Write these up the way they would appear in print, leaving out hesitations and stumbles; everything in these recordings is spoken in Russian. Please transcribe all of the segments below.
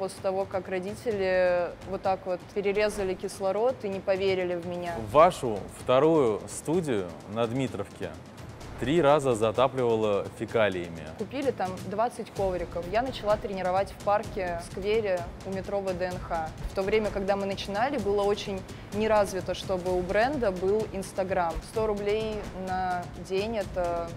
после того, как родители вот так вот перерезали кислород и не поверили в меня. Вашу вторую студию на Дмитровке 3 раза затапливала фекалиями. Купили там 20 ковриков. Я начала тренировать в парке, в сквере у метро ВДНХ. В то время, когда мы начинали, было очень неразвито, чтобы у бренда был Инстаграм. 100 рублей на день – это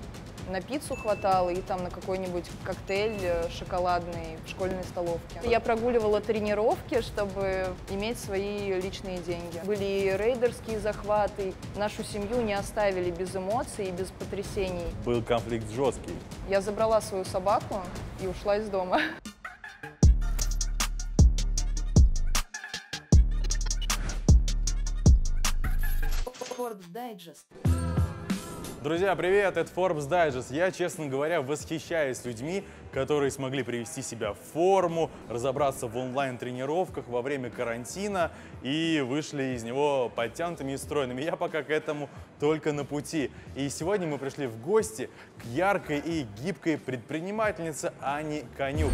на пиццу хватало и там на какой-нибудь коктейль шоколадный в школьной столовке. Я прогуливала тренировки, чтобы иметь свои личные деньги. Были и рейдерские захваты. Нашу семью не оставили без эмоций и без потрясений. Был конфликт жесткий. Я забрала свою собаку и ушла из дома. Forbes Digest. Друзья, привет! Это Forbes Digest. Я, честно говоря, восхищаюсь людьми, которые смогли привести себя в форму, разобраться в онлайн-тренировках во время карантина и вышли из него подтянутыми и стройными. Я пока к этому только на пути. И сегодня мы пришли в гости к яркой и гибкой предпринимательнице Анне Канюк.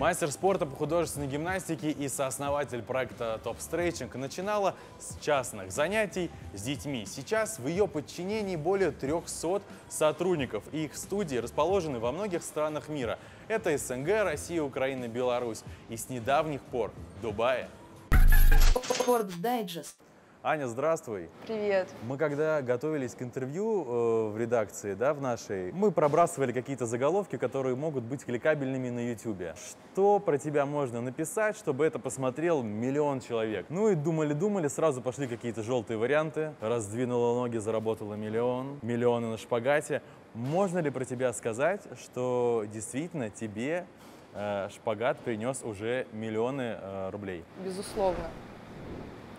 Мастер спорта по художественной гимнастике и сооснователь проекта Topstretching начинала с частных занятий с детьми. Сейчас в ее подчинении более 300 сотрудников, и их студии расположены во многих странах мира. Это СНГ, Россия, Украина, Беларусь и с недавних пор Дубае. Аня, здравствуй. Привет. Мы когда готовились к интервью в редакции, да, в нашей, мы пробрасывали какие-то заголовки, которые могут быть кликабельными на YouTube. Что про тебя можно написать, чтобы это посмотрел 1 миллион человек? Ну и думали-думали, сразу пошли какие-то желтые варианты. Раздвинула ноги, заработала 1 миллион, миллионы на шпагате. Можно ли про тебя сказать, что действительно тебе шпагат принес уже миллионы рублей? Безусловно.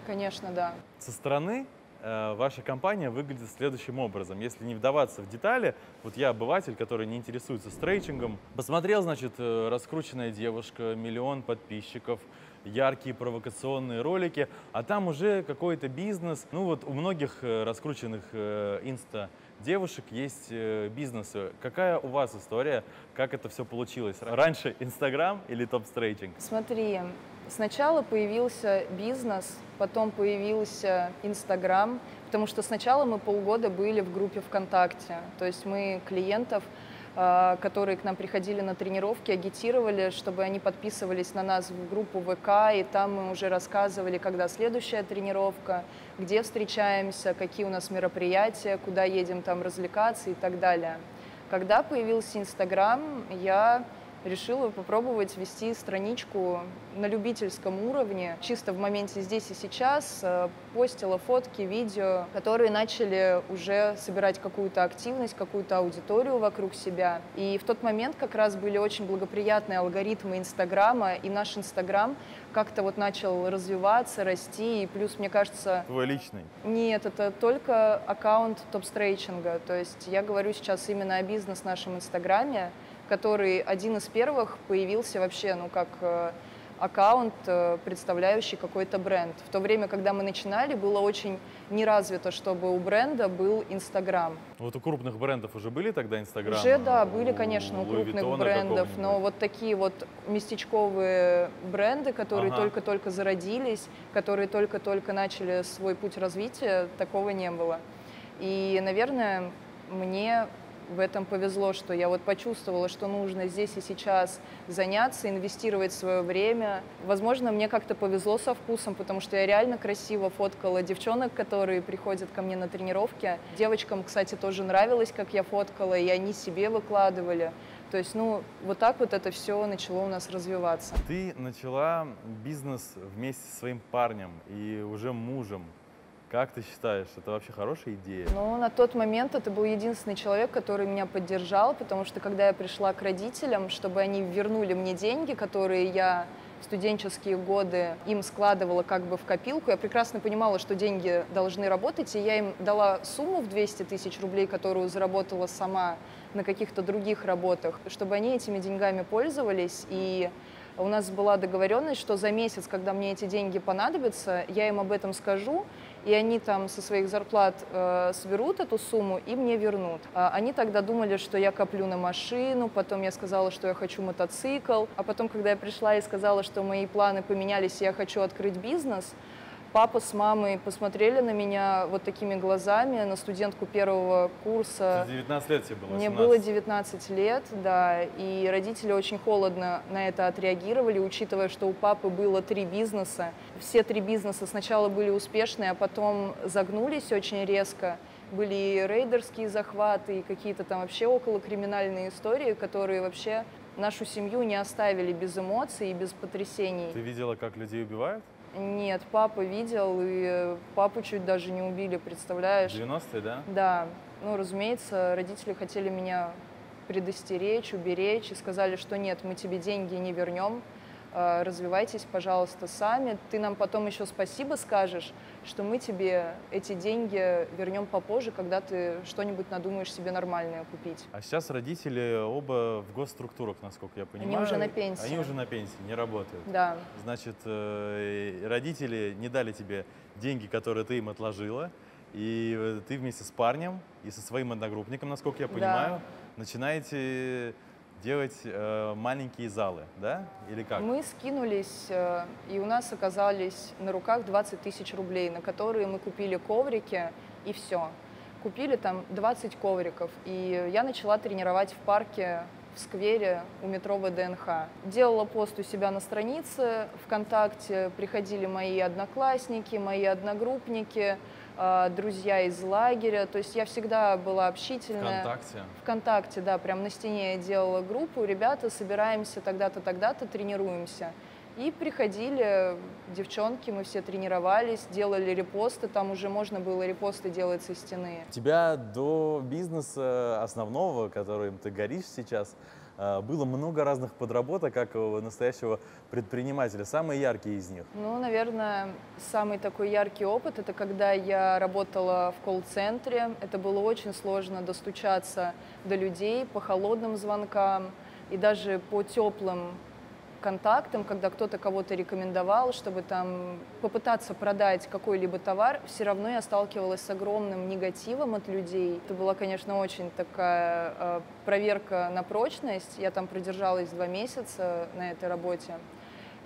Конечно, да. Со стороны ваша компания выглядит следующим образом. Если не вдаваться в детали, вот я обыватель, который не интересуется стретчингом, посмотрел, значит, раскрученная девушка, 1 миллион подписчиков, яркие провокационные ролики, а там уже какой-то бизнес. Ну вот у многих раскрученных инста-девушек есть бизнесы. Какая у вас история, как это все получилось? Раньше Инстаграм или Topstretching? Смотри. Сначала появился бизнес, потом появился Инстаграм, потому что сначала мы полгода были в группе ВКонтакте. То есть мы клиентов, которые к нам приходили на тренировки, агитировали, чтобы они подписывались на нас в группу ВК, и там мы уже рассказывали, когда следующая тренировка, где встречаемся, какие у нас мероприятия, куда едем там развлекаться и так далее. Когда появился Инстаграм, я решила попробовать вести страничку на любительском уровне, чисто в моменте здесь и сейчас, постила фотки, видео, которые начали уже собирать какую-то активность, какую-то аудиторию вокруг себя. И в тот момент как раз были очень благоприятные алгоритмы Инстаграма, и наш Инстаграм как-то вот начал развиваться, расти, и плюс, мне кажется... Твой личный? Нет, это только аккаунт Topstretching, то есть я говорю сейчас именно о бизнес нашем Инстаграме, который один из первых появился вообще, ну, как аккаунт, представляющий какой-то бренд. В то время, когда мы начинали, было очень неразвито, чтобы у бренда был Инстаграм. Вот у крупных брендов уже были тогда Инстаграм? Уже, да, были, конечно, у крупных брендов, но вот такие вот местечковые бренды, которые только-только зародились, которые только-только начали свой путь развития, такого не было. И, наверное, мне... В этом повезло, что я вот почувствовала, что нужно здесь и сейчас заняться, инвестировать свое время. Возможно, мне как-то повезло со вкусом, потому что я реально красиво фоткала девчонок, которые приходят ко мне на тренировки. Девочкам, кстати, тоже нравилось, как я фоткала, и они себе выкладывали. То есть, ну, вот так вот это все начало у нас развиваться. Ты начала бизнес вместе со своим парнем и уже мужем. Как ты считаешь, это вообще хорошая идея? Ну, на тот момент это был единственный человек, который меня поддержал, потому что когда я пришла к родителям, чтобы они вернули мне деньги, которые я в студенческие годы им складывала как бы в копилку, я прекрасно понимала, что деньги должны работать, и я им дала сумму в 200 тысяч рублей, которую заработала сама на каких-то других работах, чтобы они этими деньгами пользовались. И у нас была договоренность, что за месяц, когда мне эти деньги понадобятся, я им об этом скажу, и они там со своих зарплат соберут эту сумму и мне вернут. Они тогда думали, что я коплю на машину, потом я сказала, что я хочу мотоцикл, а потом, когда я пришла и сказала, что мои планы поменялись, и я хочу открыть бизнес, папа с мамой посмотрели на меня вот такими глазами, на студентку первого курса. 19 лет тебе было? 18. Мне было 19 лет, да, и родители очень холодно на это отреагировали, учитывая, что у папы было 3 бизнеса. Все 3 бизнеса сначала были успешные, а потом загнулись очень резко. Были и рейдерские захваты, и какие-то там вообще околокриминальные истории, которые вообще нашу семью не оставили без эмоций и без потрясений. Ты видела, как людей убивают? Нет, папа видел, и папу чуть даже не убили, представляешь? 90-е, да? Да. Ну, разумеется, родители хотели меня предостеречь, уберечь, и сказали, что нет, мы тебе деньги не вернем, развивайтесь, пожалуйста, сами. Ты нам потом еще спасибо скажешь, что мы тебе эти деньги вернем попозже, когда ты что-нибудь надумаешь себе нормальное купить. А сейчас родители оба в госструктурах, насколько я понимаю. Они уже на пенсии. Они уже на пенсии, не работают. Да. Значит, родители не дали тебе деньги, которые ты им отложила, и ты вместе с парнем и со своим одногруппником, насколько я понимаю, начинаете делать маленькие залы, да? Или как? Мы скинулись, и у нас оказались на руках 20 000 рублей, на которые мы купили коврики, и все. Купили там 20 ковриков, и я начала тренировать в парке, в сквере у метро ВДНХ. Делала пост у себя на странице ВКонтакте, приходили мои одноклассники, мои одногруппники, друзья из лагеря, то есть я всегда была общительная. ВКонтакте? ВКонтакте, да, прям на стене я делала группу, ребята, собираемся тогда-то, тренируемся. И приходили девчонки, мы все тренировались, делали репосты, там уже можно было репосты делать со стены. У тебя до бизнеса основного, которым ты горишь сейчас, было много разных подработок, как у настоящего предпринимателя. Самые яркие из них? Ну, наверное, самый такой яркий опыт – это когда я работала в колл-центре. Это было очень сложно достучаться до людей по холодным звонкам и даже по теплым контактам, когда кто-то кого-то рекомендовал, чтобы там попытаться продать какой-либо товар, все равно я сталкивалась с огромным негативом от людей. Это была, конечно, очень такая проверка на прочность. Я там продержалась 2 месяца на этой работе.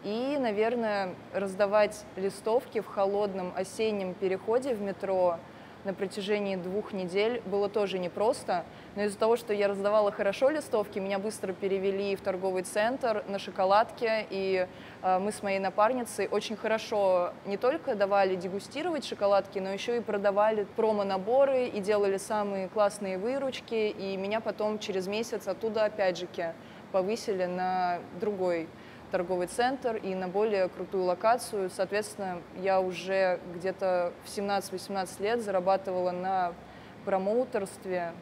И, наверное, раздавать листовки в холодном осеннем переходе в метро на протяжении 2 недель было тоже непросто, но из-за того, что я раздавала хорошо листовки, меня быстро перевели в торговый центр на шоколадке, и мы с моей напарницей очень хорошо не только давали дегустировать шоколадки, но еще и продавали промо-наборы и делали самые классные выручки, и меня потом через месяц оттуда опять-таки повысили на другой торговый центр и на более крутую локацию. Соответственно, я уже где-то в 17-18 лет зарабатывала на промоутерстве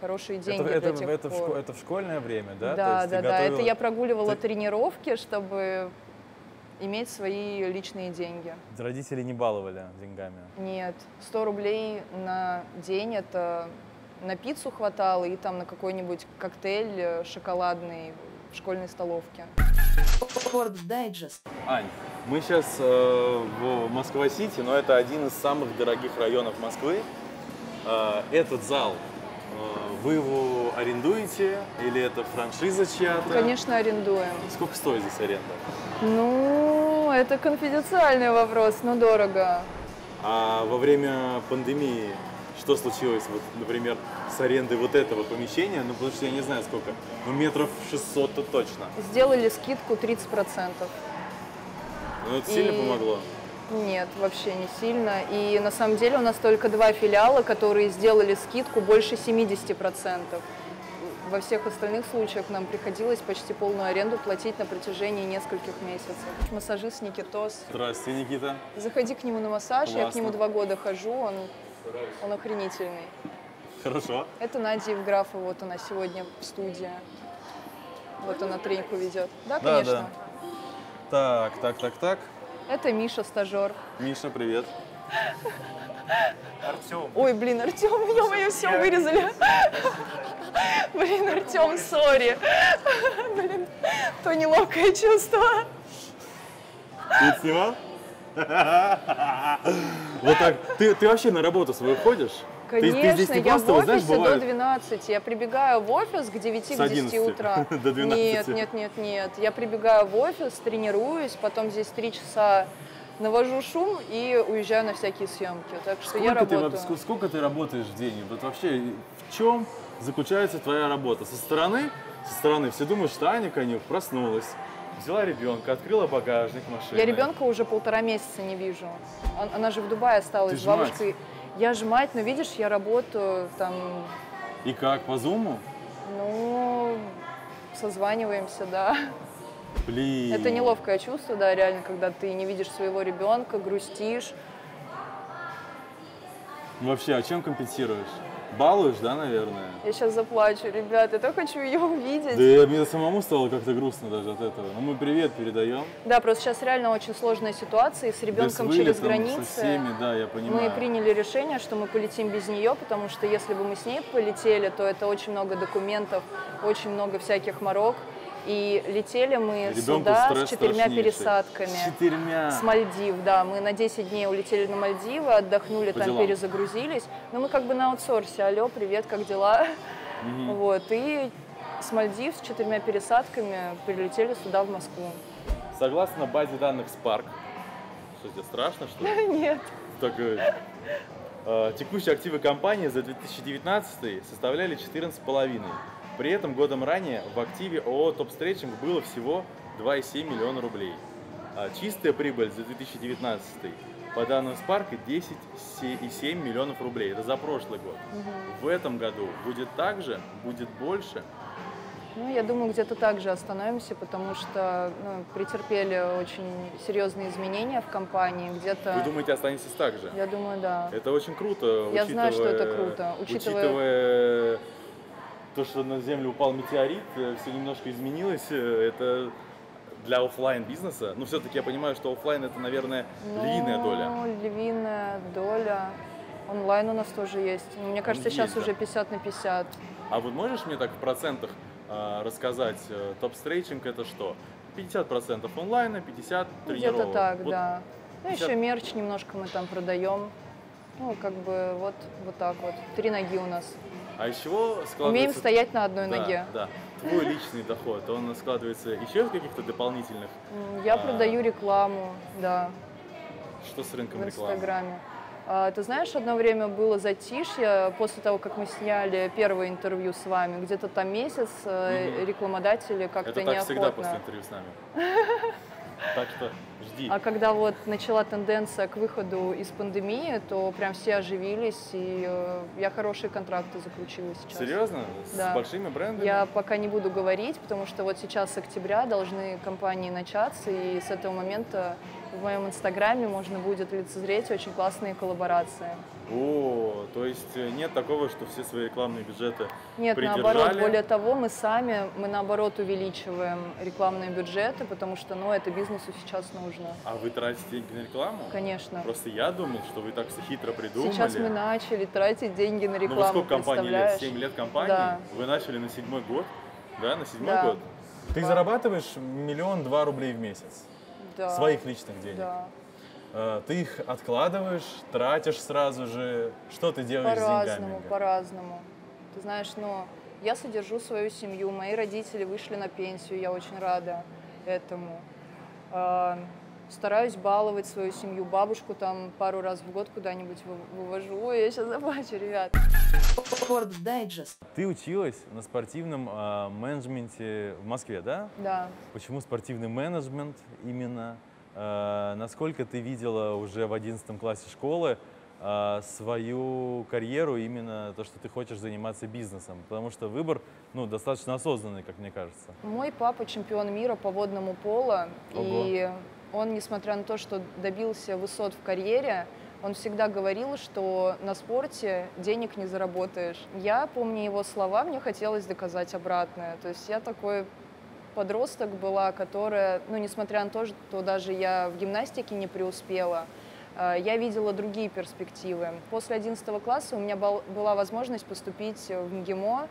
хорошие деньги. Это в школьное время, да? Да, да, да. Это я прогуливала тренировки, чтобы иметь свои личные деньги. Родители не баловали деньгами? Нет. 100 рублей на день — это на пиццу хватало и там на какой-нибудь коктейль шоколадный в школьной столовке. Forbes Digest. Ань, мы сейчас в Москва-Сити, но это один из самых дорогих районов Москвы. Этот зал, вы его арендуете или это франшиза чья-то? Конечно, арендуем. Сколько стоит здесь аренда? Ну, это конфиденциальный вопрос, но дорого. А во время пандемии что случилось, вот, например, с арендой вот этого помещения? Ну, потому что я не знаю, сколько, ну, метров 600-то точно. Сделали скидку 30%. Ну, это сильно помогло? Нет, вообще не сильно. И на самом деле у нас только 2 филиала, которые сделали скидку больше 70%. Во всех остальных случаях нам приходилось почти полную аренду платить на протяжении нескольких месяцев. Массажист Никитос. Здравствуйте, Никита. Заходи к нему на массаж. Классно. Я к нему 2 года хожу, он охренительный. Хорошо. Это Надя Евграфова, вот она сегодня в студии. Вот она тренинг ведет. Да, да, конечно. Да. Так. Это Миша, стажер. Миша, привет. Артем. Ой, блин, Артем, ё-моё, все вырезали. Блин, Артем, сори. Блин, то неловкое чувство. Ты снимал? Вот так. Ты вообще на работу свою ходишь? Конечно, ты здесь не я в офисе, знаешь, до 12. Я прибегаю в офис к 9, к 10 утра. До 12. Нет. Я прибегаю в офис, тренируюсь, потом здесь 3 часа навожу шум и уезжаю на всякие съемки. Так что я работаю. Сколько ты работаешь в день? Вот вообще в чем заключается твоя работа? Со стороны все думают, что Аня Канюк проснулась, взяла ребенка, открыла багажник машины. Я ребенка уже 1,5 месяца не вижу. Она же в Дубае осталась с бабушкой. Мать. Я же мать, но видишь, я работаю там. И как, по зуму? Ну, созваниваемся, да. Блин. Это неловкое чувство, да, реально, когда ты не видишь своего ребенка, грустишь. Вообще, а чем компенсируешь? Балуешь, да, наверное? Я сейчас заплачу, ребята, я так хочу ее увидеть. Да, мне самому стало как-то грустно даже от этого. Но мы привет передаем. Да, просто сейчас реально очень сложная ситуация с ребенком через границы. Со всеми, да, я понимаю. Мы приняли решение, что мы полетим без нее, потому что если бы мы с ней полетели, то это очень много документов, очень много всяких морок. И летели мы сюда с 4 пересадками. С Мальдив, да. Мы на 10 дней улетели на Мальдивы, отдохнули там, перезагрузились. Но мы как бы на аутсорсе. Алло, привет, как дела? Угу. Вот. И с Мальдив с 4 пересадками прилетели сюда, в Москву. Согласно базе данных Spark. Что, здесь страшно, что ли? Нет. Так, текущие активы компании за 2019 составляли 14,5. При этом годом ранее в активе ООО Topstretching было всего 2,7 миллиона рублей. А чистая прибыль за 2019, по данным Spark, 10,7 миллионов рублей. Это за прошлый год. Угу. В этом году будет так же, будет больше? Ну, я думаю, где-то так же остановимся, потому что претерпели очень серьезные изменения в компании. Где-то. Вы думаете, останетесь так же? Я думаю, да. Это очень круто. Я знаю, что это круто. Учитывая то, что на Землю упал метеорит, все немножко изменилось, это для офлайн бизнеса. Но все-таки я понимаю, что офлайн это, наверное, львиная доля. Ну, львиная доля. Онлайн у нас тоже есть. Мне кажется, сейчас уже 50/50. А вот можешь мне так в процентах рассказать, Topstretching это что? 50% онлайна, 50% тренировок. Где-то так, вот да. 50... Ну, еще мерч немножко мы там продаем. Ну, как бы вот так вот. 3 ноги у нас. А из чего складывается... Умеем стоять на одной ноге. Да. Твой личный доход, он складывается еще из каких-то дополнительных? Я продаю рекламу, да. Что с рынком рекламы? В Инстаграме. Ты знаешь, одно время было затишье, после того, как мы сняли первое интервью с вами, где-то там месяц рекламодатели как-то неохотно. Это так всегда после интервью с нами. Так что жди. А когда вот начала тенденция к выходу из пандемии, то прям все оживились, и я хорошие контракты заключила сейчас. Серьезно? Да. С большими брендами? Я пока не буду говорить, потому что вот сейчас с октября должны компании начаться, и с этого момента в моем инстаграме можно будет лицезреть очень классные коллаборации. О, то есть нет такого, что все свои рекламные бюджеты нет, придержали? Наоборот, более того, мы наоборот увеличиваем рекламные бюджеты, потому что, ну, это бизнесу сейчас нужно. А вы тратите деньги на рекламу? Конечно. Просто я думал, что вы так все хитро придумали. Сейчас мы начали тратить деньги на рекламу, ну, вот сколько компании лет? 7 лет компании? Да. Вы начали на 7-й год? Да, на 7-й год? Ты зарабатываешь 1-2 миллиона рублей в месяц? Да. Своих личных денег? Да. Ты их откладываешь, тратишь сразу же? Что ты делаешь с деньгами? По-разному. Ты знаешь, но я содержу свою семью, мои родители вышли на пенсию, я очень рада этому. Стараюсь баловать свою семью, бабушку там пару раз в год куда-нибудь вывожу. Ой, я сейчас заплачу, ребят. Forbes Digest. Ты училась на спортивном менеджменте в Москве, да? Да. Почему спортивный менеджмент именно? Насколько ты видела уже в 11 классе школы свою карьеру, именно то, что ты хочешь заниматься бизнесом? Потому что выбор, ну, достаточно осознанный, как мне кажется. Мой папа чемпион мира по водному поло. Ого. И он, несмотря на то, что добился высот в карьере, он всегда говорил, что на спорте денег не заработаешь. Я помню его слова, мне хотелось доказать обратное. То есть я такой подросток была, которая, ну, несмотря на то, что даже я в гимнастике не преуспела, я видела другие перспективы. После 11 класса у меня была возможность поступить в МГИМО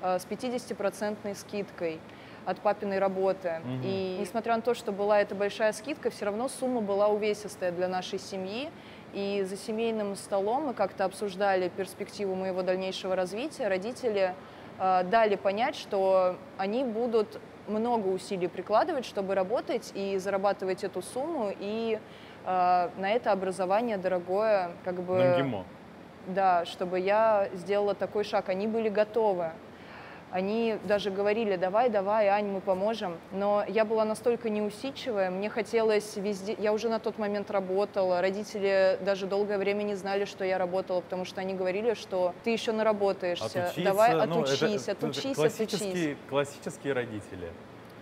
с 50% скидкой от папиной работы. Угу. И несмотря на то, что была эта большая скидка, все равно сумма была увесистая для нашей семьи. И за семейным столом мы как-то обсуждали перспективу моего дальнейшего развития. Родители дали понять, что они будут много усилий прикладывать, чтобы работать и зарабатывать эту сумму, и на это образование дорогое, как бы... МГИМО. Да, чтобы я сделала такой шаг. Они были готовы. Они даже говорили: давай, давай, Ань, мы поможем. Но я была настолько неусидчивая, мне хотелось везде... Я уже на тот момент работала, родители даже долгое время не знали, что я работала, потому что они говорили, что ты еще наработаешься, отучиться, давай отучись, это, отучись, отучись. Классические родители.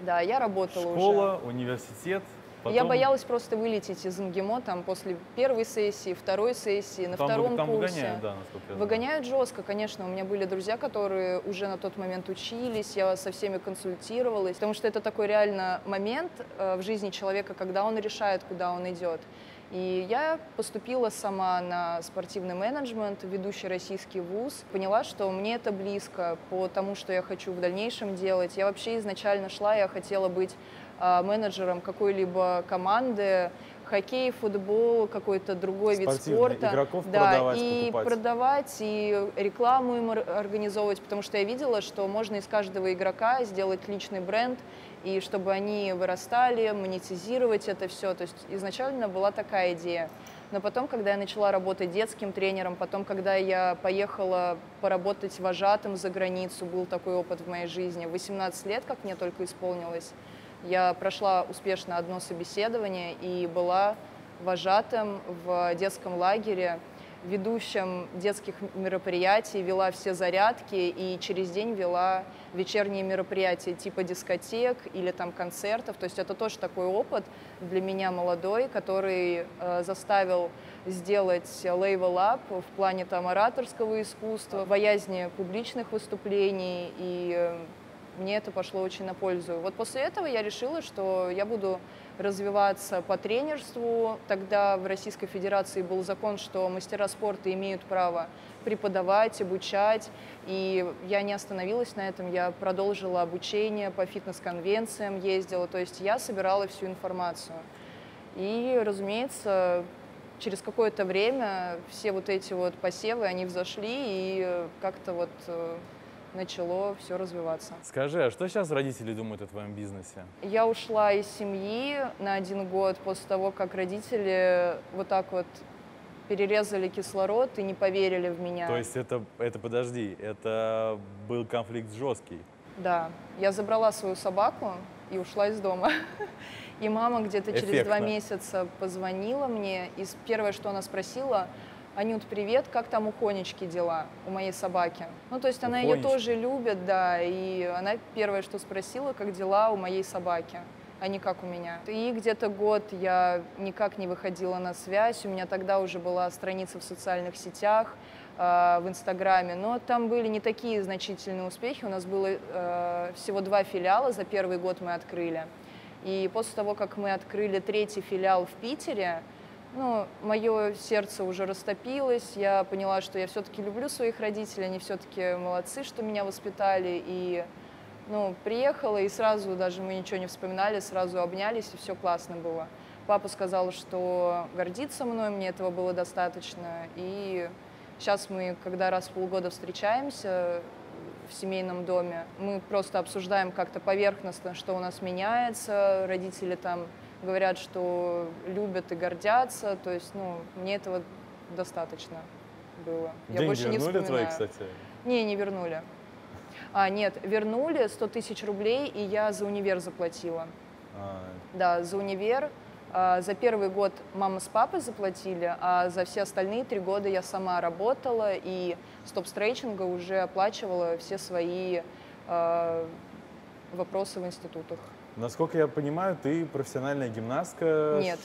Да, я работала. Школа, уже. Университет. Потом... Я боялась просто вылететь из МГИМО там, после первой сессии, второй сессии, на втором курсе. Выгоняют, да, насколько я знаю. Выгоняют жестко, конечно. У меня были друзья, которые уже на тот момент учились, я со всеми консультировалась. Потому что это такой реально момент в жизни человека, когда он решает, куда он идет. И я поступила сама на спортивный менеджмент, ведущий российский вуз. Поняла, что мне это близко по тому, что я хочу в дальнейшем делать. Я вообще изначально шла, я хотела быть менеджером какой-либо команды, хоккей, футбол, какой-то другой вид спорта. Игроков продавать, и покупать. Продавать, и рекламу им организовывать, потому что я видела, что можно из каждого игрока сделать личный бренд, и чтобы они вырастали, монетизировать это все. То есть изначально была такая идея. Но потом, когда я начала работать детским тренером, потом, когда я поехала поработать вожатым за границу, был такой опыт в моей жизни. 18 лет, как мне только исполнилось, я прошла успешно одно собеседование и была вожатым в детском лагере, ведущим детских мероприятий, вела все зарядки и через день вела вечерние мероприятия типа дискотек или там концертов. То есть это тоже такой опыт для меня молодой, который заставил сделать level up в плане там ораторского искусства, боязни публичных выступлений, и мне это пошло очень на пользу. Вот после этого я решила, что я буду развиваться по тренерству. Тогда в Российской Федерации был закон, что мастера спорта имеют право преподавать, обучать. И я не остановилась на этом, я продолжила обучение, по фитнес-конвенциям ездила. То есть я собирала всю информацию. И, разумеется, через какое-то время все вот эти вот посевы, они взошли и как-то вот... начало все развиваться. Скажи, а что сейчас родители думают о твоем бизнесе? Я ушла из семьи на 1 год после того, как родители вот так вот перерезали кислород и не поверили в меня. То есть это подожди, это был конфликт жесткий? Да. Я забрала свою собаку и ушла из дома. И мама где-то через 2 месяца позвонила мне, и первое, что она спросила: Анют, привет, как там у Конечки дела, у моей собаки? Ну, то есть она ее тоже любит, да, и она первое, что спросила, как дела у моей собаки, а не как у меня. И где-то год я никак не выходила на связь, у меня тогда уже была страница в социальных сетях, в Инстаграме, но там были не такие значительные успехи, у нас было всего 2 филиала, за первый год мы открыли. И после того, как мы открыли 3-й филиал в Питере, ну, мое сердце уже растопилось, я поняла, что я все-таки люблю своих родителей, они все-таки молодцы, что меня воспитали, и, ну, приехала, и сразу даже мы ничего не вспоминали, сразу обнялись, и все классно было. Папа сказал, что гордится мной, мне этого было достаточно, и сейчас мы, когда раз в полгода встречаемся в семейном доме, мы просто обсуждаем как-то поверхностно, что у нас меняется, родители там... говорят, что любят и гордятся, то есть, ну, мне этого достаточно было. Деньги я больше не вспоминаю. Вернули твои, кстати? Не, не вернули. А, нет, вернули 100 тысяч рублей, и я за универ заплатила. А. Да, за универ. За первый год мама с папой заплатили, а за все остальные 3 года я сама работала и с Topstretching уже оплачивала все свои вопросы в институтах. Насколько я понимаю, ты профессиональная гимнастка? Нет,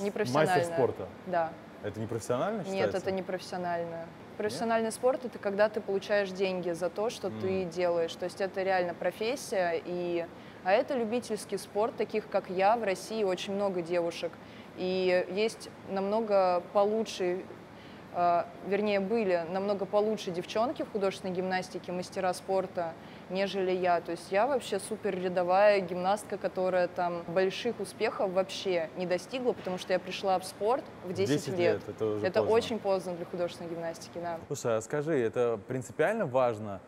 не профессиональная. Мастер спорта? Да. Это не профессионально считается? Нет, это не профессионально. Профессиональный спорт – это когда ты получаешь деньги за то, что ты делаешь. То есть это реально профессия, а это любительский спорт, таких как я. В России очень много девушек, и есть намного получше вернее, были намного получше девчонки в художественной гимнастике, мастера спорта, нежели я. То есть я вообще супер рядовая гимнастка, которая там больших успехов вообще не достигла, потому что я пришла в спорт в 10 лет. Это поздно. Очень поздно для художественной гимнастики, да. Слушай, а скажи, это принципиально важно,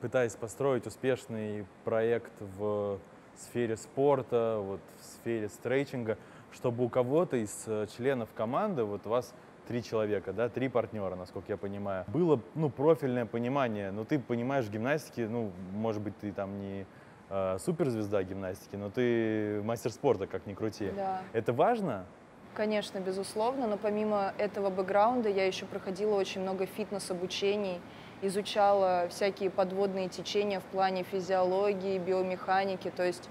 пытаясь построить успешный проект в сфере спорта, вот в сфере стретчинга, чтобы у кого-то из членов команды, вот у вас 3 человека, да, 3 партнера, насколько я понимаю, было, ну, профильное понимание, но ты понимаешь гимнастики, ну, может быть, ты там не суперзвезда гимнастики, но ты мастер спорта, как ни крути. Да. Это важно? Конечно, безусловно, но помимо этого бэкграунда я еще проходила очень много фитнес-обучений, изучала всякие подводные течения в плане физиологии, биомеханики, то есть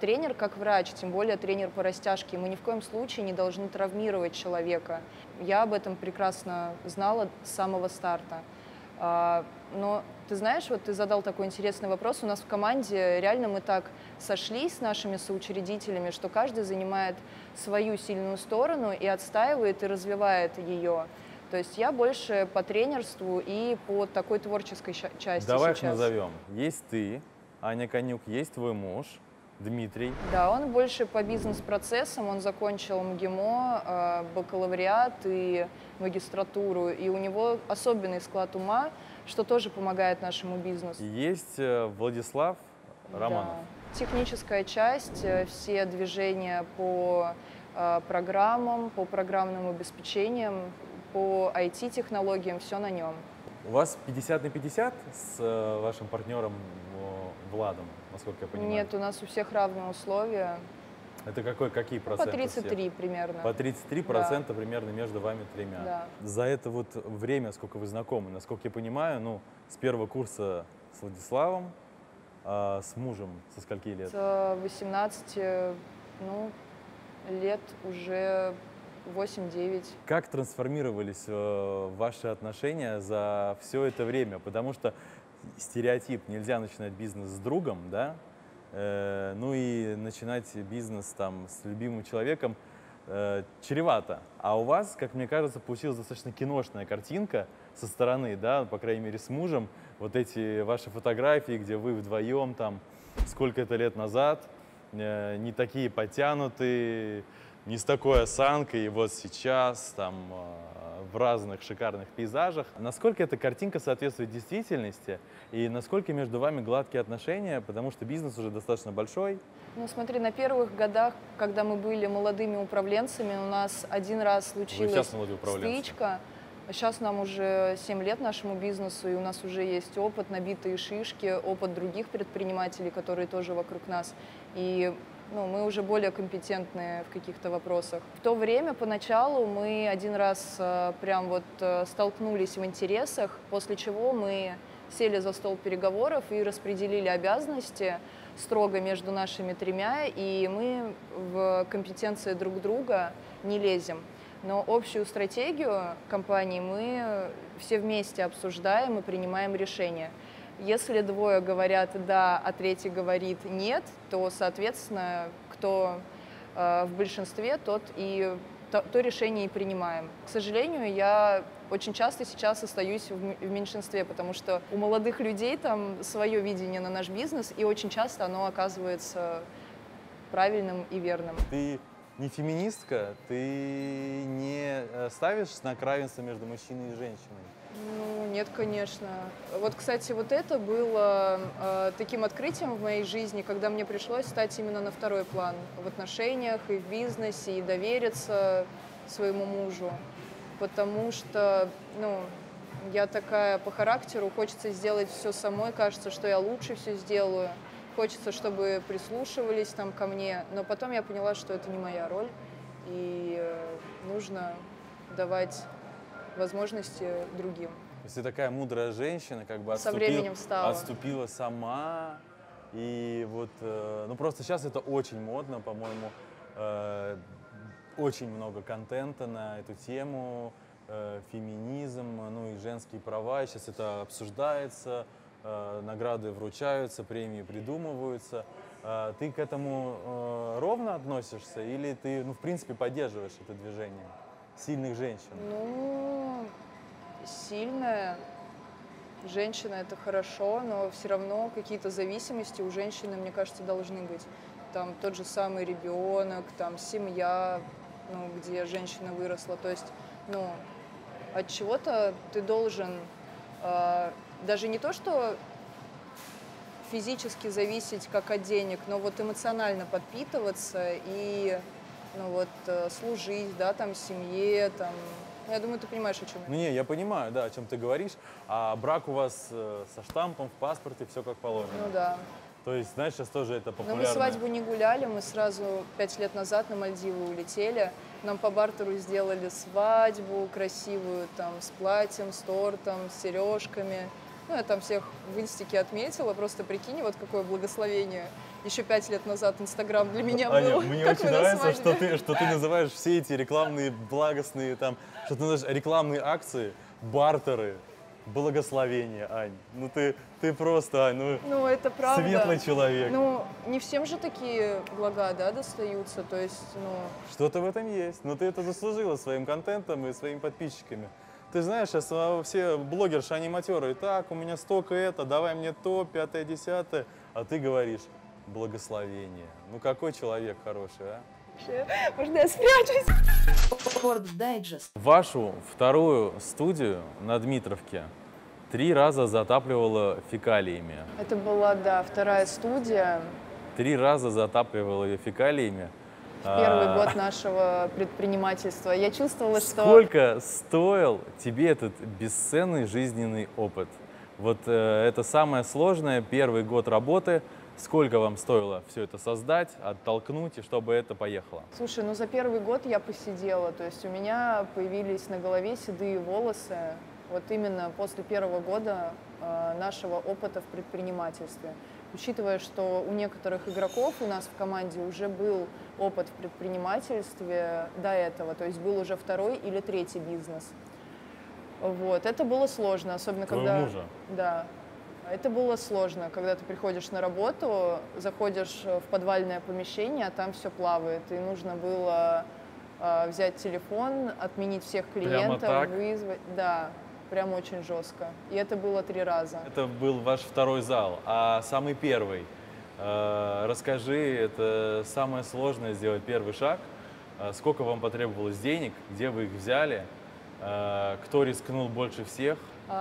тренер как врач, тем более тренер по растяжке, мы ни в коем случае не должны травмировать человека. Я об этом прекрасно знала с самого старта. Но ты знаешь, вот ты задал такой интересный вопрос, у нас в команде реально мы так сошлись с нашими соучредителями, что каждый занимает свою сильную сторону и отстаивает, и развивает ее. То есть я больше по тренерству и по такой творческой части. Давай их назовем. Есть ты, Аня Канюк, есть твой муж, Дмитрий. Да, он больше по бизнес-процессам, он закончил МГИМО, бакалавриат и магистратуру, и у него особенный склад ума, что тоже помогает нашему бизнесу. Есть Владислав Романов. Да. Техническая часть, все движения по программам, по программным обеспечениям, по IT-технологиям, все на нем. У вас 50 на 50 с вашим партнером Владом, насколько я понимаю? Нет, у нас у всех равные условия. Это какие проценты? По 33 примерно. По 33% да. Примерно между вами тремя. Да. За это вот время, сколько вы знакомы, насколько я понимаю, ну, с первого курса с Владиславом, а с мужем со скольки лет? С 18, ну, лет уже 8-9. Как трансформировались ваши отношения за все это время? Потому что стереотип, нельзя начинать бизнес с другом, да, ну и начинать бизнес там с любимым человеком чревато. А у вас, как мне кажется, получилась достаточно киношная картинка со стороны, да, по крайней мере с мужем, вот эти ваши фотографии, где вы вдвоем там сколько-то лет назад, не такие потянутые, не с такой осанкой, и вот сейчас там в разных шикарных пейзажах. Насколько эта картинка соответствует действительности и насколько между вами гладкие отношения, потому что бизнес уже достаточно большой? Ну смотри, на первых годах, когда мы были молодыми управленцами, у нас один раз случилась стычка. Сейчас нам уже 7 лет нашему бизнесу, и у нас уже есть опыт, набитые шишки, опыт других предпринимателей, которые тоже вокруг нас. И ну, мы уже более компетентные в каких-то вопросах. В то время, поначалу, мы один раз прям вот столкнулись в интересах, после чего мы сели за стол переговоров и распределили обязанности строго между нашими тремя, и мы в компетенции друг друга не лезем. Но общую стратегию компании мы все вместе обсуждаем и принимаем решения. Если двое говорят «да», а третий говорит «нет», то, соответственно, кто в большинстве, то решение и принимаем. К сожалению, я очень часто сейчас остаюсь в меньшинстве, потому что у молодых людей там свое видение на наш бизнес, и очень часто оно оказывается правильным и верным. Ты не феминистка, ты не ставишь знак равенства между мужчиной и женщиной? Ну, нет, конечно. Вот, кстати, вот это было таким открытием в моей жизни, когда мне пришлось стать именно на второй план в отношениях и в бизнесе, и довериться своему мужу, потому что, ну, я такая по характеру, хочется сделать все самой, кажется, что я лучше все сделаю, хочется, чтобы прислушивались там ко мне, но потом я поняла, что это не моя роль, и нужно давать возможности другим. То есть ты такая мудрая женщина, как бы отступила сама, и вот, ну просто сейчас это очень модно, по-моему, очень много контента на эту тему, феминизм, ну и женские права, сейчас это обсуждается, награды вручаются, премии придумываются. Ты к этому ровно относишься или ты, ну в принципе, поддерживаешь это движение? сильных женщин? Ну, сильная женщина – это хорошо, но все равно какие-то зависимости у женщины, мне кажется, должны быть. Там тот же самый ребенок, там семья, ну, где женщина выросла. То есть, ну, от чего-то ты должен даже не то, что физически зависеть как от денег, но вот эмоционально подпитываться и, ну, вот, служить, да, там, семье, там. Я думаю, ты понимаешь, о чем я. Ну, не, я понимаю, да, о чем ты говоришь. А брак у вас со штампом в паспорте, все как положено. Ну, да. То есть, знаешь, сейчас тоже это популярно. Но мы свадьбу не гуляли, мы сразу 5 лет назад на Мальдивы улетели. Нам по бартеру сделали свадьбу красивую, там, с платьем, с тортом, с сережками. Ну, я там всех в инстике отметила, просто прикинь, вот какое благословение. Еще 5 лет назад Инстаграм для меня был. Мне очень нравится, что ты называешь все эти рекламные, благостные, там, что ты называешь рекламные акции, бартеры, благословение, Ань. Ну, ты просто, Ань, ну это правда. Светлый человек. Ну, не всем же такие блага, да, достаются, то есть, ну... Что-то в этом есть, но ты это заслужила своим контентом и своими подписчиками. Ты знаешь, сейчас все блогерши, они матерые. Так, у меня столько это, давай мне то, 5-е, 10-е. А ты говоришь, благословение. Ну какой человек хороший, а? Вообще, можно я спрячусь? Forbes Digest. Вашу вторую студию на Дмитровке 3 раза затапливала фекалиями. Это была, да, вторая студия. 3 раза затапливала ее фекалиями. Первый год нашего предпринимательства. Я чувствовала, что... Сколько стоил тебе этот бесценный жизненный опыт? Вот это самое сложное, первый год работы. Сколько вам стоило все это создать, оттолкнуть, и чтобы это поехало? Слушай, ну за первый год я посидела. То есть у меня появились на голове седые волосы. Вот именно после первого года нашего опыта в предпринимательстве. Учитывая, что у некоторых игроков у нас в команде уже был опыт в предпринимательстве до этого, то есть был уже 2-й или 3-й бизнес. Вот. Это было сложно, особенно когда... мужа. Да. Это было сложно, когда ты приходишь на работу, заходишь в подвальное помещение, а там все плавает, и нужно было взять телефон, отменить всех клиентов, вызвать... Да. Прям очень жестко. И это было 3 раза. Это был ваш второй зал, а самый первый. Расскажи, это самое сложное сделать первый шаг. Сколько вам потребовалось денег, где вы их взяли, кто рискнул больше всех?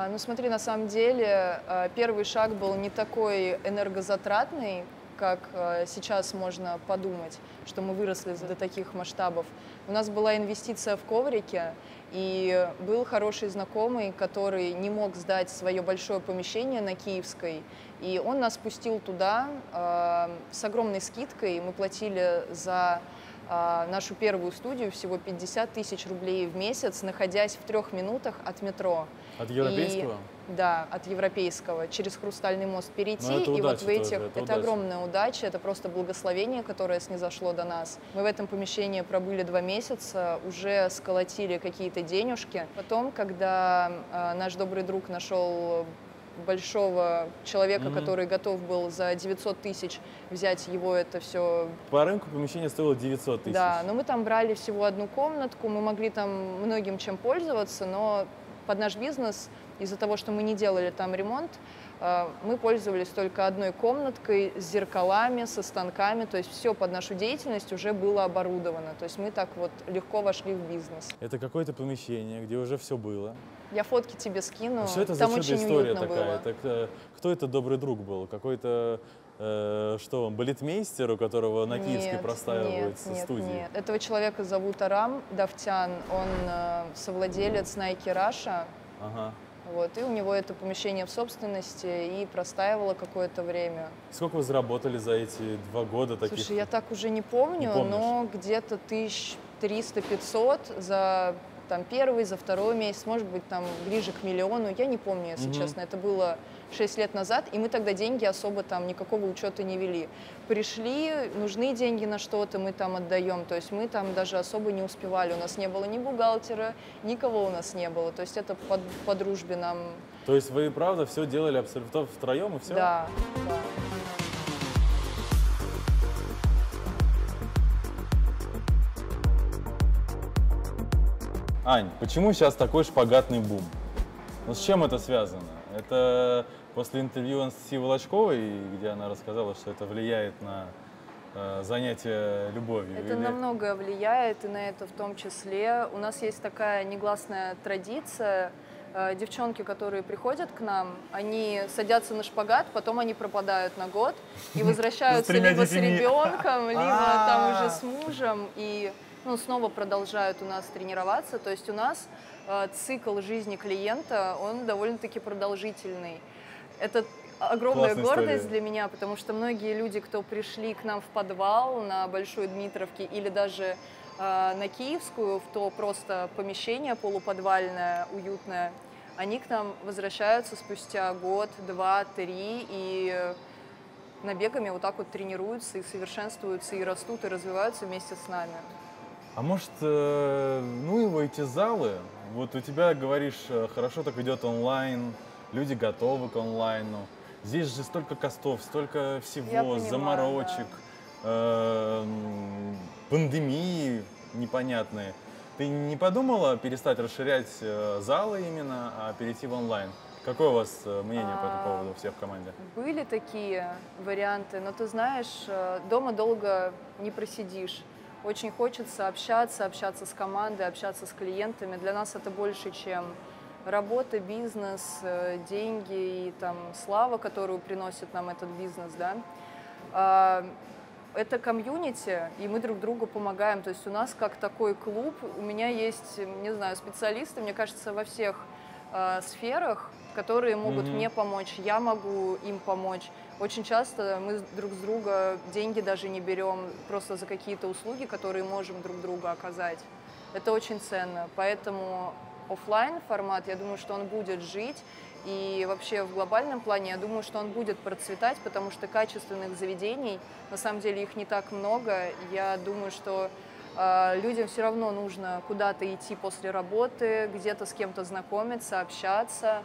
Ну смотри, на самом деле первый шаг был не такой энергозатратный, как сейчас можно подумать, что мы выросли до таких масштабов. У нас была инвестиция в коврике, и был хороший знакомый, который не мог сдать свое большое помещение на Киевской, и он нас пустил туда с огромной скидкой. Мы платили за нашу первую студию всего 50 000 рублей в месяц, находясь в 3 минутах от метро. От европейского? И, да, от европейского. Через Хрустальный мост перейти. И вот в этих... Тоже, это огромная удача, это просто благословение, которое снизошло до нас. Мы в этом помещении пробыли 2 месяца, уже сколотили какие-то денежки. Потом, когда наш добрый друг нашел большого человека, который готов был за 900 000 взять его это все. По рынку помещение стоило 900 000. Да, но мы там брали всего 1 комнатку, мы могли там многим чем пользоваться, но под наш бизнес, из-за того, что мы не делали там ремонт, мы пользовались только 1 комнаткой с зеркалами, со станками, то есть все под нашу деятельность уже было оборудовано, то есть мы так вот легко вошли в бизнес. Это какое-то помещение, где уже все было. Я фотки тебе скину. Что это за история такая? Так, кто это добрый друг был? Какой-то, что он, балетмейстер, у которого на Киевской простаиваются студии? Нет, этого человека зовут Арам Давтян, он совладелец Nike Russia. Ага. Вот, и у него это помещение в собственности и простаивало какое-то время. Сколько вы заработали за эти 2 года таких? Слушай, я так уже не помню, но где-то 1300-500 за... Там первый, за второй месяц, может быть, там ближе к 1 000 000, я не помню, если честно. Это было 6 лет назад, и мы тогда деньги особо там никакого учета не вели. Пришли, нужны деньги на что-то, мы там отдаем, то есть мы там даже особо не успевали. У нас не было ни бухгалтера, никого у нас не было, то есть это по дружбе нам. То есть вы, правда, все делали абсолютно втроем и все? Да. Ань, почему сейчас такой шпагатный бум? Ну, с чем это связано? Это после интервью Анастасии Волочковой, где она рассказала, что это влияет на занятие любовью. Это на многое влияет, и на это в том числе. У нас есть такая негласная традиция. Девчонки, которые приходят к нам, они садятся на шпагат, потом они пропадают на год и возвращаются либо с ребенком, либо там уже с мужем, и снова продолжают у нас тренироваться. То есть у нас цикл жизни клиента, он довольно-таки продолжительный. Это огромная гордость для меня, потому что многие люди, кто пришли к нам в подвал на Большой Дмитровке или даже на Киевскую, в то просто помещение полуподвальное, уютное, они к нам возвращаются спустя год, два, три, и набегами вот так вот тренируются, и совершенствуются, и растут, и развиваются вместе с нами. А может, ну его эти залы, вот у тебя, говоришь, хорошо так идет онлайн, люди готовы к онлайну, здесь же столько костов, столько всего, понимаю, заморочек, да. Пандемии непонятные. Ты не подумала перестать расширять залы именно, а перейти в онлайн? Какое у вас мнение по этому поводу всех в команде? Были такие варианты, но ты знаешь, дома долго не просидишь. Очень хочется общаться, общаться с командой, общаться с клиентами. Для нас это больше, чем работа, бизнес, деньги и там слава, которую приносит нам этот бизнес, да? Это комьюнити, и мы друг другу помогаем. То есть у нас как такой клуб, у меня есть, не знаю, специалисты, мне кажется, во всех сферах, которые могут мне помочь, я могу им помочь. Очень часто мы друг с друга деньги даже не берем, просто за какие-то услуги, которые можем друг другу оказать. Это очень ценно, поэтому офлайн формат, я думаю, что он будет жить. И вообще в глобальном плане, я думаю, что он будет процветать, потому что качественных заведений, на самом деле, их не так много. Я думаю, что людям все равно нужно куда-то идти после работы, где-то с кем-то знакомиться, общаться,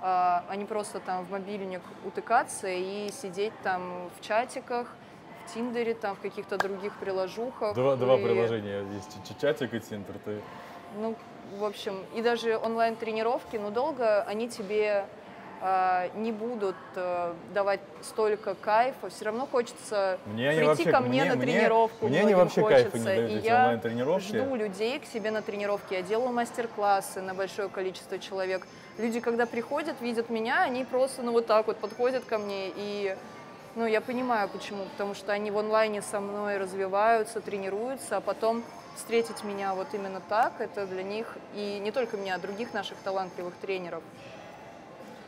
а не просто там в мобильник утыкаться и сидеть там в чатиках, в Тиндере, там в каких-то других приложухах. Два приложения есть, чатик и Тиндер. Ну, в общем, и даже онлайн-тренировки, но долго они тебе не будут давать столько кайфа. Все равно хочется прийти ко мне на тренировку. Мне они вообще кайфа не дают, эти онлайн-тренировки. Я жду людей к себе на тренировки. Я делаю мастер-классы на большое количество человек. Люди, когда приходят, видят меня, они просто, ну, вот так вот подходят ко мне. И, ну, я понимаю, почему. Потому что они в онлайне со мной развиваются, тренируются, а потом встретить меня вот именно так, это для них, и не только меня, а других наших талантливых тренеров.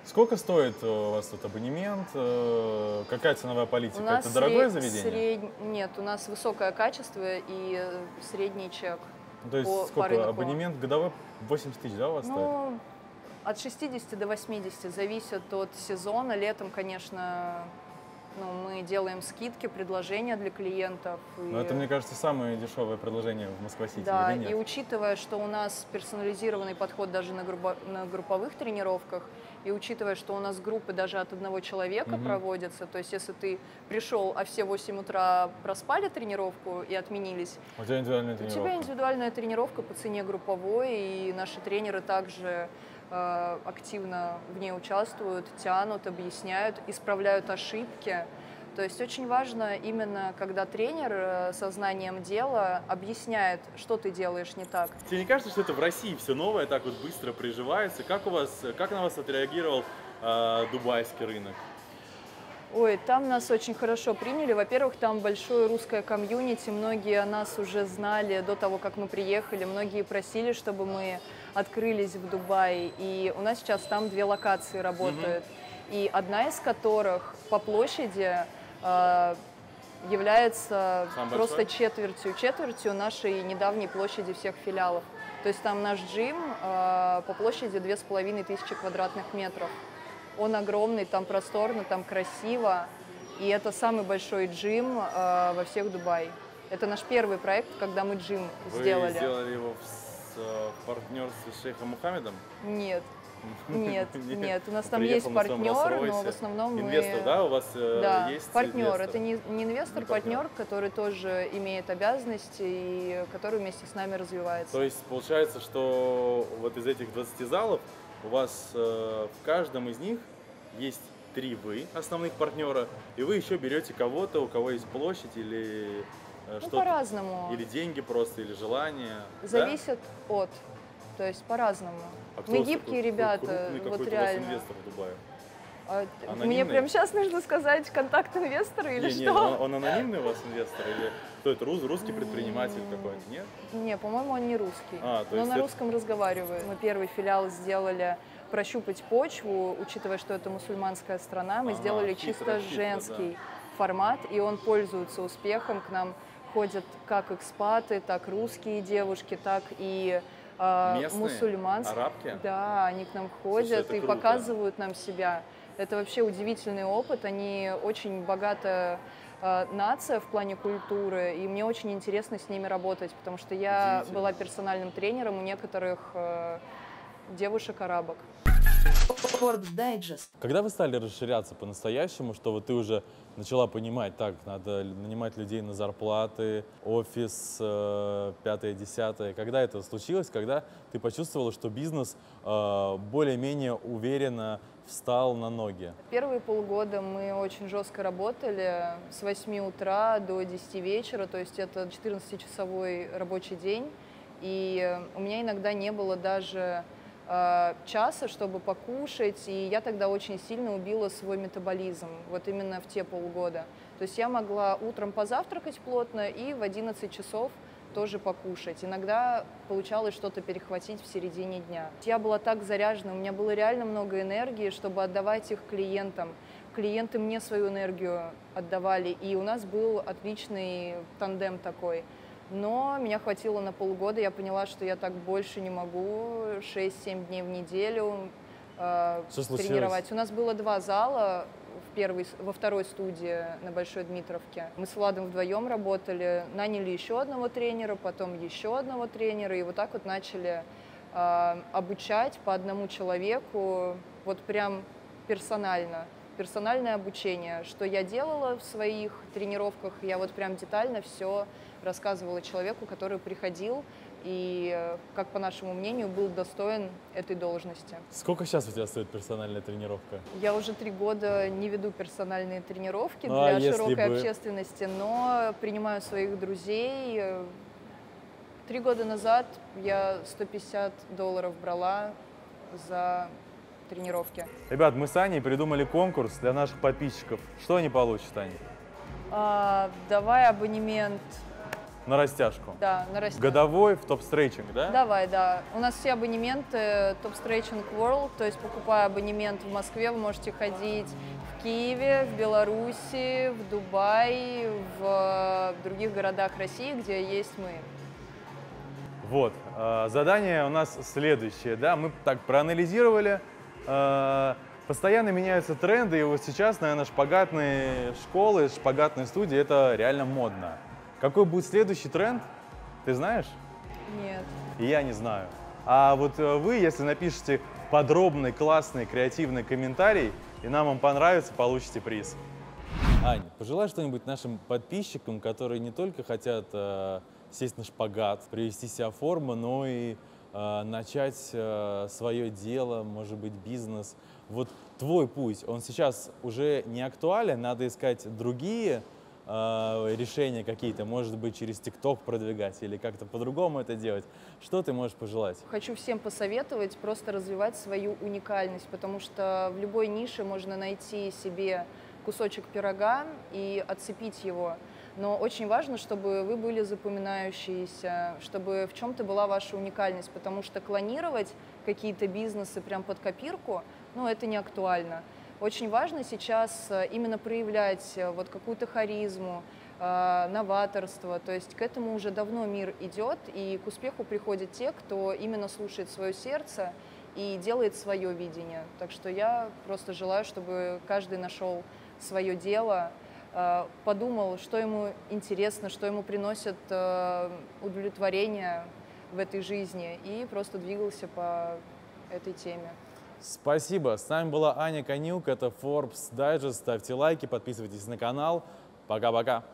Сколько стоит у вас тут абонемент? Какая ценовая политика? Это дорогое заведение? Нет, у нас высокое качество и средний чек. То есть сколько? Абонемент годовой 80 тысяч, да, у вас стоит? От 60 до 80, зависит от сезона. Летом, конечно, мы делаем скидки, предложения для клиентов. Но это, мне кажется, самое дешевое предложение в Москва-Сити, да, или нет? И учитывая, что у нас персонализированный подход даже на групповых тренировках, и учитывая, что у нас группы даже от одного человека проводятся, то есть если ты пришел, а все в 8 утра проспали тренировку и отменились, у тебя индивидуальная тренировка. У тебя индивидуальная тренировка по цене групповой, и наши тренеры также активно в ней участвуют, тянут, объясняют, исправляют ошибки. То есть очень важно именно, когда тренер со знанием дела объясняет, что ты делаешь не так. Тебе не кажется, что это в России все новое так вот быстро приживается? Как на вас отреагировал дубайский рынок? Ой, там нас очень хорошо приняли. Во-первых, там большое русское комьюнити. Многие о нас уже знали до того, как мы приехали. Многие просили, чтобы мы открылись в Дубае. И у нас сейчас там 2 локации работают. И одна из которых по площади является просто четвертью нашей недавней площади всех филиалов. То есть там наш джим по площади 2500 квадратных метров. Он огромный, там просторно, там красиво. И это самый большой джим во всех Дубае. Это наш первый проект, когда мы джим сделали. Вы сделали его в партнерстве с шейхом Мухаммедом? Нет. Нет, нет, у нас там есть партнер, но в основном мы... Инвестор, да, у вас есть партнер, это не инвестор, партнер, который тоже имеет обязанности и который вместе с нами развивается. То есть получается, что вот из этих 20 залов у вас в каждом из них есть 3 вы, основных партнера, и вы еще берете кого-то, у кого есть площадь или что-то. По-разному. Или деньги просто, или желание. Зависит от... То есть по-разному. А мы гибкие ребята, вот реально. У вас инвестор в Дубае? Мне прямо сейчас нужно сказать контакт инвестора или что? Он анонимный у вас инвестор? Или кто это, русский предприниматель какой-нибудь, нет? Не, по-моему, он не русский, но на русском разговаривает. Мы первый филиал сделали прощупать почву, учитывая, что это мусульманская страна, мы сделали чисто женский формат, и он пользуется успехом. К нам ходят как экспаты, так русские девушки, так и... мусульманские, арабки? Да, они к нам ходят и круто. Показывают нам себя. Это вообще удивительный опыт, они очень богата нация в плане культуры, и мне очень интересно с ними работать, потому что я была персональным тренером у некоторых девушек-арабок. Forbes Digest. Когда вы стали расширяться по-настоящему, что вот ты уже начала понимать, так, надо нанимать людей на зарплаты, офис, пятое-десятое, когда это случилось, когда ты почувствовала, что бизнес более-менее уверенно встал на ноги? Первые полгода мы очень жестко работали, с 8 утра до 10 вечера, то есть это 14-часовой рабочий день, и у меня иногда не было даже... часа, чтобы покушать, и я тогда очень сильно убила свой метаболизм, вот именно в те полгода. То есть я могла утром позавтракать плотно и в 11 часов тоже покушать. Иногда получалось что-то перехватить в середине дня. Я была так заряжена, у меня было реально много энергии, чтобы отдавать их клиентам. Клиенты мне свою энергию отдавали, и у нас был отличный тандем такой. Но меня хватило на полгода, я поняла, что я так больше не могу 6-7 дней в неделю тренировать. У нас было 2 зала во второй студии на Большой Дмитровке. Мы с Владом вдвоем работали, наняли еще одного тренера, потом еще одного тренера, и вот так вот начали обучать по одному человеку, вот прям персонально. Персональное обучение, что я делала в своих тренировках, я вот прям детально все рассказывала человеку, который приходил и, как по нашему мнению, был достоин этой должности. Сколько сейчас у тебя стоит персональная тренировка? Я уже 3 года не веду персональные тренировки для широкой общественности, но принимаю своих друзей. 3 года назад я $150 брала за... тренировки. Ребят, мы с Аней придумали конкурс для наших подписчиков. Что они получат, Аня? Давай абонемент. На растяжку? Да, на растяжку. Годовой в Topstretching, да? Давай, да. У нас все абонементы Topstretching World, то есть покупая абонемент в Москве, вы можете ходить в Киеве, в Беларуси, в Дубае, в других городах России, где есть мы. Вот. Задание у нас следующее, да, мы так проанализировали. Постоянно меняются тренды, и вот сейчас, наверное, шпагатные школы, шпагатные студии – это реально модно. Какой будет следующий тренд, ты знаешь? Нет. И я не знаю. А вот вы, если напишите подробный, классный, креативный комментарий, и нам он понравится, получите приз. Аня, пожелай что-нибудь нашим подписчикам, которые не только хотят сесть на шпагат, привести себя в форму, но и... начать свое дело, может быть, бизнес. Вот твой путь, он сейчас уже не актуален, надо искать другие решения какие-то, может быть, через ТикТок продвигать или как-то по-другому это делать. Что ты можешь пожелать? Хочу всем посоветовать просто развивать свою уникальность, потому что в любой нише можно найти себе кусочек пирога и отцепить его. Но очень важно, чтобы вы были запоминающиеся, чтобы в чем-то была ваша уникальность, потому что клонировать какие-то бизнесы прям под копирку, ну, это не актуально. Очень важно сейчас именно проявлять вот какую-то харизму, новаторство, то есть к этому уже давно мир идет, и к успеху приходят те, кто именно слушает свое сердце и делает свое видение. Так что я просто желаю, чтобы каждый нашел свое дело, подумал, что ему интересно, что ему приносит удовлетворение в этой жизни, и просто двигался по этой теме. Спасибо. С вами была Аня Канюк. Это Forbes Digest. Ставьте лайки, подписывайтесь на канал. Пока-пока.